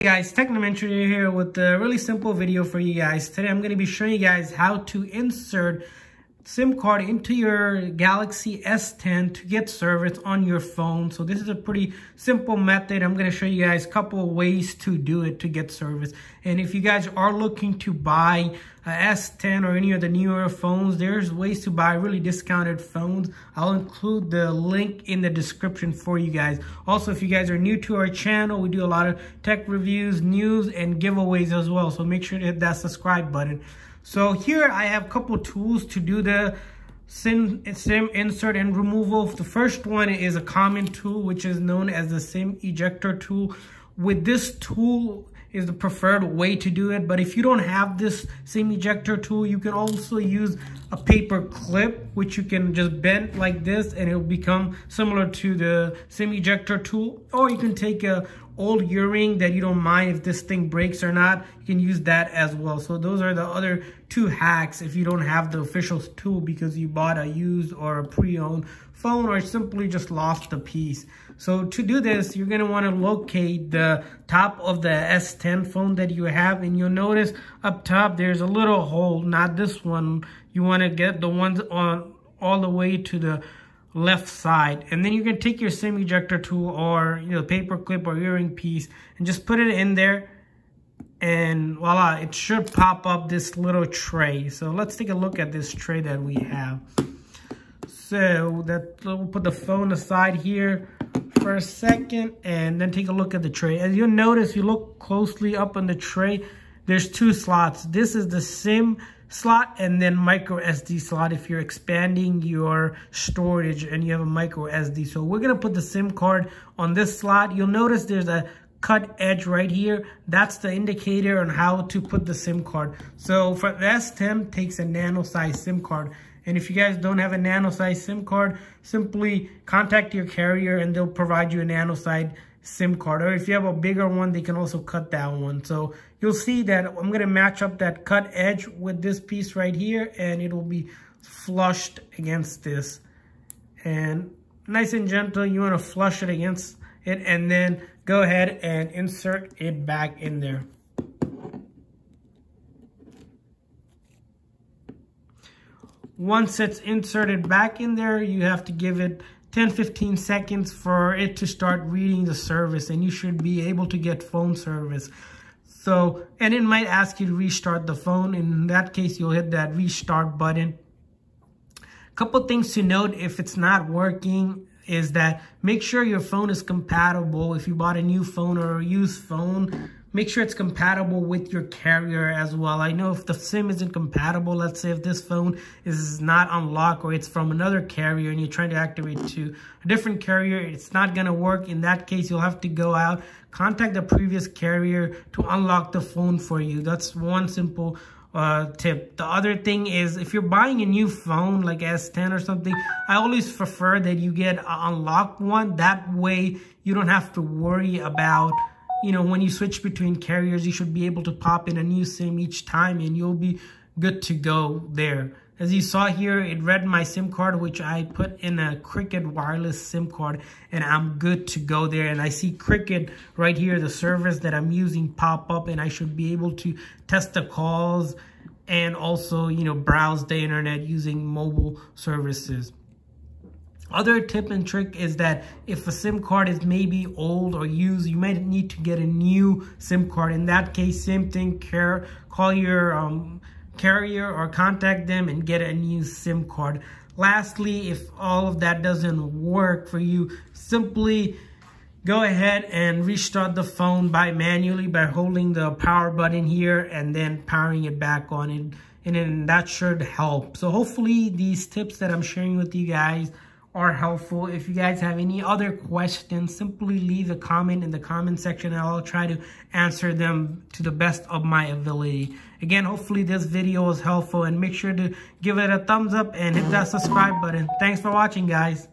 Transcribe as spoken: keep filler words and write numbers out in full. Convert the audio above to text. Hey guys, Technomentary here with a really simple video for you guys. Today I'm going to be showing you guys how to insert SIM card into your Galaxy S ten to get service on your phone. So this is a pretty simple method. I'm going to show you guys a couple of ways to do it to get service. And if you guys are looking to buy a S ten or any of the newer phones, there's ways to buy really discounted phones. I'll include the link in the description for you guys. Also, if you guys are new to our channel, we do a lot of tech reviews, news, and giveaways as well. So make sure to hit that subscribe button. So here I have a couple tools to do the SIM, SIM insert and removal. The first one is a common tool, which is known as the SIM ejector tool. With this tool is the preferred way to do it. But if you don't have this SIM ejector tool, you can also use a paper clip, which you can just bend like this and it'll become similar to the SIM ejector tool. Or you can take a old earring that you don't mind if this thing breaks or not, you can use that as well. So those are the other two hacks if you don't have the official tool because you bought a used or a pre-owned phone or simply just lost the piece. So to do this, you're going to want to locate the top of the S ten phone that you have, and you'll notice up top there's a little hole, not this one. You want to get the ones on all the way to the left side, and then you can take your SIM ejector tool or, you know, paper clip or earring piece and just put it in there, and voila, it should pop up this little tray. So let's take a look at this tray that we have. So that we'll put the phone aside here for a second and then take a look at the tray. As you'll notice, you look closely up on the tray, there's two slots. This is the SIM slot and then micro S D slot if you're expanding your storage and you have a micro S D. So we're going to put the SIM card on this slot. You'll notice there's a cut edge right here. That's the indicator on how to put the SIM card. So for the S ten, takes a nano size SIM card. And if you guys don't have a nano size SIM card, simply contact your carrier and they'll provide you a nano size SIM card. Or if you have a bigger one, they can also cut that one. So you'll see that I'm going to match up that cut edge with this piece right here, and it will be flushed against this. And nice and gentle, you want to flush it against it and then go ahead and insert it back in there. Once it's inserted back in there, you have to give it ten to fifteen seconds for it to start reading the service, and you should be able to get phone service. So, and it might ask you to restart the phone. In that case, you'll hit that restart button. A couple things to note if it's not working is that make sure your phone is compatible. If you bought a new phone or a used phone, make sure it's compatible with your carrier as well. I know if the SIM isn't compatible, let's say if this phone is not unlocked or it's from another carrier and you're trying to activate to a different carrier, it's not going to work. In that case, you'll have to go out, contact the previous carrier to unlock the phone for you. That's one simple uh, tip. The other thing is if you're buying a new phone like S ten or something, I always prefer that you get an unlocked one. That way you don't have to worry about, you know, when you switch between carriers, you should be able to pop in a new SIM each time and you'll be good to go there. As you saw here, it read my SIM card, which I put in a Cricket wireless SIM card, and I'm good to go there. And I see Cricket right here, the service that I'm using, pop up, and I should be able to test the calls and also, you know, browse the internet using mobile services. Other tip and trick is that if a SIM card is maybe old or used, you might need to get a new SIM card. In that case, same thing, care, call your um, carrier or contact them and get a new SIM card. Lastly, if all of that doesn't work for you, simply go ahead and restart the phone by manually by holding the power button here and then powering it back on it. And then that should help. So hopefully these tips that I'm sharing with you guys are helpful. If you guys have any other questions, simply leave a comment in the comment section and I'll try to answer them to the best of my ability. Again, hopefully this video was helpful, and make sure to give it a thumbs up and hit that subscribe button. Thanks for watching, guys.